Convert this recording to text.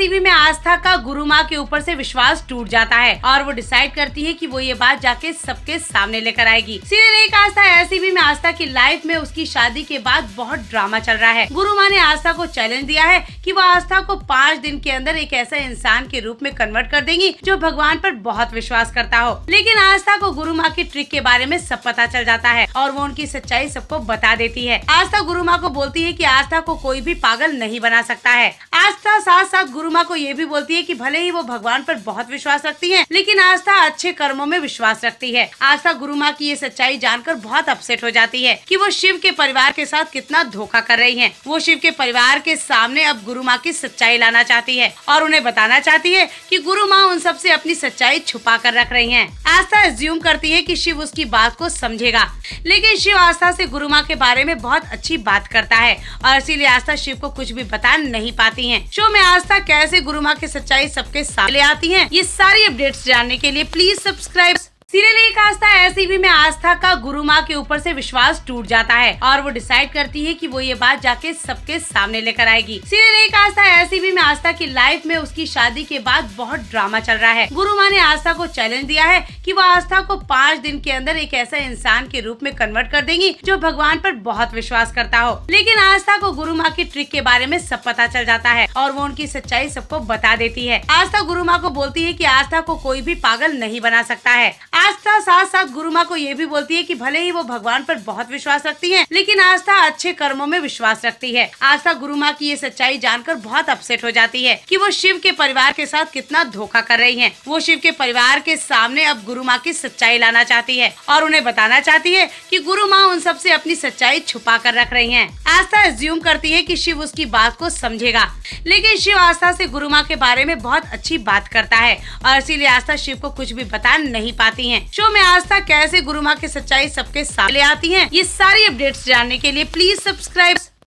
ऐसे भी में आस्था का गुरु माँ के ऊपर से विश्वास टूट जाता है और वो डिसाइड करती है कि वो ये बात जाके सबके सामने लेकर आएगी। सीरियल एक आस्था ऐसी भी में आस्था की लाइफ में उसकी शादी के बाद बहुत ड्रामा चल रहा है। गुरु माँ ने आस्था को चैलेंज दिया है कि वो आस्था को 5 दिन के अंदर एक ऐसा इंसान के रूप में कन्वर्ट कर देंगी जो भगवान पर बहुत विश्वास करता हो। लेकिन आस्था को गुरु माँ की ट्रिक के बारे में सब पता चल जाता है और वो उनकी सच्चाई सबको बता देती है। आस्था गुरु माँ को बोलती है कि आस्था को कोई भी पागल नहीं बना सकता है। आस्था साथ साथ गुरु माँ को ये भी बोलती है कि भले ही वो भगवान पर बहुत विश्वास रखती है लेकिन आस्था अच्छे कर्मों में विश्वास रखती है। आस्था गुरु माँ की ये सच्चाई जानकर बहुत अपसेट हो जाती है कि वो शिव के परिवार के साथ कितना धोखा कर रही है। वो शिव के परिवार के सामने अब गुरु माँ की सच्चाई लाना चाहती है और उन्हें बताना चाहती है कि गुरु माँ उन सब से अपनी सच्चाई छुपा कर रख रही हैं। आस्था एज्यूम करती है कि शिव उसकी बात को समझेगा लेकिन शिव आस्था से गुरु माँ के बारे में बहुत अच्छी बात करता है और इसीलिए आस्था शिव को कुछ भी बता नहीं पाती है। शो में आस्था कैसे गुरु माँ की सच्चाई सबके सामने आती है, ये सारी अपडेट्स जानने के लिए प्लीज सब्सक्राइब। सीरियल एक आस्था ऐसी भी में आस्था का गुरु माँ के ऊपर से विश्वास टूट जाता है और वो डिसाइड करती है कि वो ये बात जाके सबके सामने लेकर आएगी। सीरियल एक आस्था ऐसी भी में आस्था की लाइफ में उसकी शादी के बाद बहुत ड्रामा चल रहा है। गुरु माँ ने आस्था को चैलेंज दिया है कि वो आस्था को 5 दिन के अंदर एक ऐसा इंसान के रूप में कन्वर्ट कर देंगी जो भगवान पर बहुत विश्वास करता हो। लेकिन आस्था को गुरु माँ की ट्रिक के बारे में सब पता चल जाता है और वो उनकी सच्चाई सबको बता देती है। आस्था गुरु माँ को बोलती है कि आस्था को कोई भी पागल नहीं बना सकता है। आस्था साथ साथ गुरु माँ को ये भी बोलती है कि भले ही वो भगवान पर बहुत विश्वास रखती है लेकिन आस्था अच्छे कर्मों में विश्वास रखती है। आस्था गुरु माँ की ये सच्चाई जानकर बहुत अपसेट हो जाती है कि वो शिव के परिवार के साथ कितना धोखा कर रही है। वो शिव के परिवार के सामने अब गुरु माँ की सच्चाई लाना चाहती है और उन्हें बताना चाहती है कि गुरु माँ उन सब से अपनी सच्चाई छुपा कर रख रही है। आस्था एज्यूम करती है कि शिव उसकी बात को समझेगा लेकिन शिव आस्था से गुरु माँ के बारे में बहुत अच्छी बात करता है और इसीलिए आस्था शिव को कुछ भी बता नहीं पाती है। शो में आस्था कैसे गुरु माँ की सच्चाई सबके सामने आती है, ये सारी अपडेट्स जानने के लिए प्लीज सब्सक्राइब।